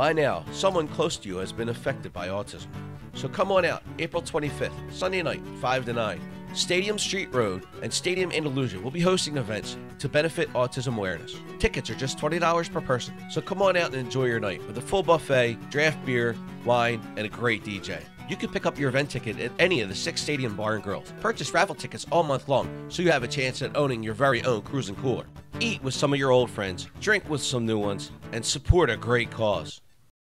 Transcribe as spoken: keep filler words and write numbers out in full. By now, someone close to you has been affected by autism. So come on out, April twenty-fifth, Sunday night, five to nine. Stadium Street Road and Stadium Andalusia will be hosting events to benefit autism awareness. Tickets are just twenty dollars per person, so come on out and enjoy your night with a full buffet, draft beer, wine, and a great D J. You can pick up your event ticket at any of the six Stadium Bar and Grills. Purchase raffle tickets all month long, so you have a chance at owning your very own Cruzin Cooler. Eat with some of your old friends, drink with some new ones, and support a great cause.